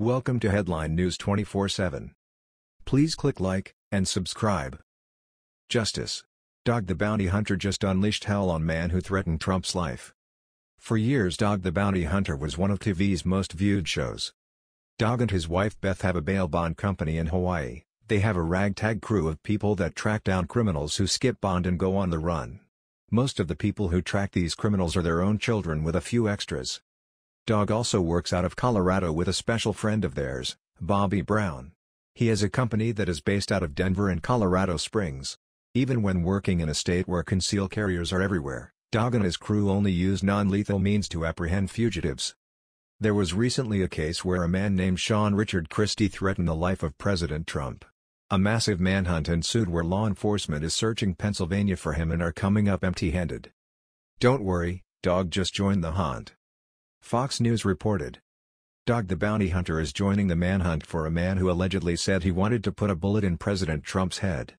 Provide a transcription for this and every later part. Welcome to Headline News 24/7. Please click like and subscribe. Justice. Dog the Bounty Hunter just unleashed hell on man who threatened Trump's life. For years, Dog the Bounty Hunter was one of TV's most viewed shows. Dog and his wife Beth have a bail bond company in Hawaii. They have a ragtag crew of people that track down criminals who skip bond and go on the run. Most of the people who track these criminals are their own children with a few extras. Dog also works out of Colorado with a special friend of theirs, Bobby Brown. He has a company that is based out of Denver and Colorado Springs. Even when working in a state where concealed carriers are everywhere, Dog and his crew only use non-lethal means to apprehend fugitives. There was recently a case where a man named Sean Richard Christie threatened the life of President Trump. A massive manhunt ensued where law enforcement is searching Pennsylvania for him and are coming up empty-handed. Don't worry, Dog just joined the hunt. Fox News reported. Dog the Bounty Hunter is joining the manhunt for a man who allegedly said he wanted to put a bullet in President Trump's head.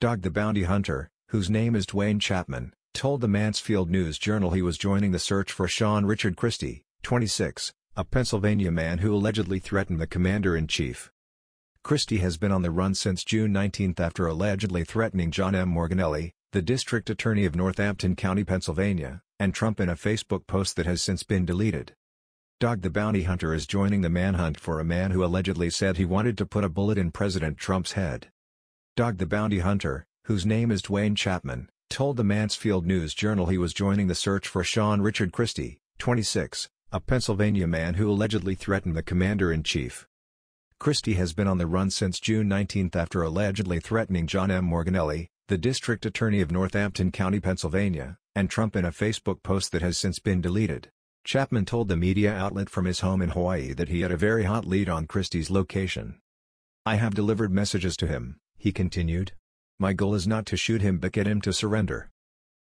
Dog the Bounty Hunter, whose name is Dwayne Chapman, told the Mansfield News Journal he was joining the search for Sean Richard Christie, 26, a Pennsylvania man who allegedly threatened the commander-in-chief. Christie has been on the run since June 19 after allegedly threatening John M. Morganelli, the district attorney of Northampton County, Pennsylvania, and Trump in a Facebook post that has since been deleted. Dog the Bounty Hunter is joining the manhunt for a man who allegedly said he wanted to put a bullet in President Trump's head. Dog the Bounty Hunter, whose name is Dwayne Chapman, told the Mansfield News Journal he was joining the search for Sean Richard Christie, 26, a Pennsylvania man who allegedly threatened the commander-in-chief. Christie has been on the run since June 19 after allegedly threatening John M. Morganelli, the district attorney of Northampton County, Pennsylvania, and Trump in a Facebook post that has since been deleted. Chapman told the media outlet from his home in Hawaii that he had a very hot lead on Christie's location. "I have delivered messages to him," he continued. "My goal is not to shoot him but get him to surrender."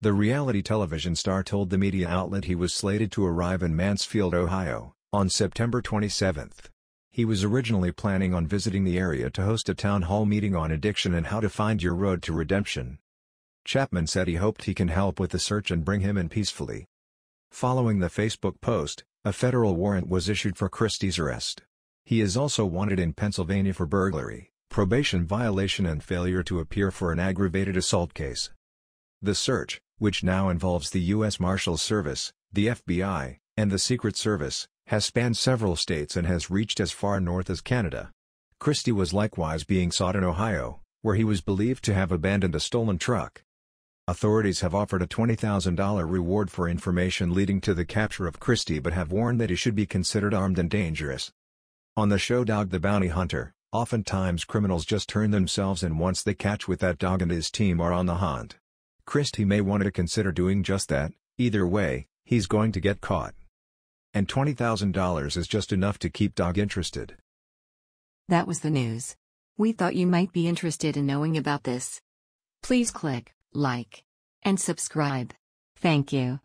The reality television star told the media outlet he was slated to arrive in Mansfield, Ohio, on September 27. He was originally planning on visiting the area to host a town hall meeting on addiction and how to find your road to redemption. Chapman said he hoped he can help with the search and bring him in peacefully. Following the Facebook post, a federal warrant was issued for Christie's arrest. He is also wanted in Pennsylvania for burglary, probation violation and failure to appear for an aggravated assault case. The search, which now involves the U.S. Marshals Service, the FBI, and the Secret Service, has spanned several states and has reached as far north as Canada. Christie was likewise being sought in Ohio, where he was believed to have abandoned a stolen truck. Authorities have offered a $20,000 reward for information leading to the capture of Christie but have warned that he should be considered armed and dangerous. On the show Dog the Bounty Hunter, oftentimes criminals just turn themselves in once they catch with that dog and his team are on the hunt. Christie may want to consider doing just that. Either way, he's going to get caught. And $20,000 is just enough to keep Dog interested. That was the news. We thought you might be interested in knowing about this. Please click like and subscribe. Thank you.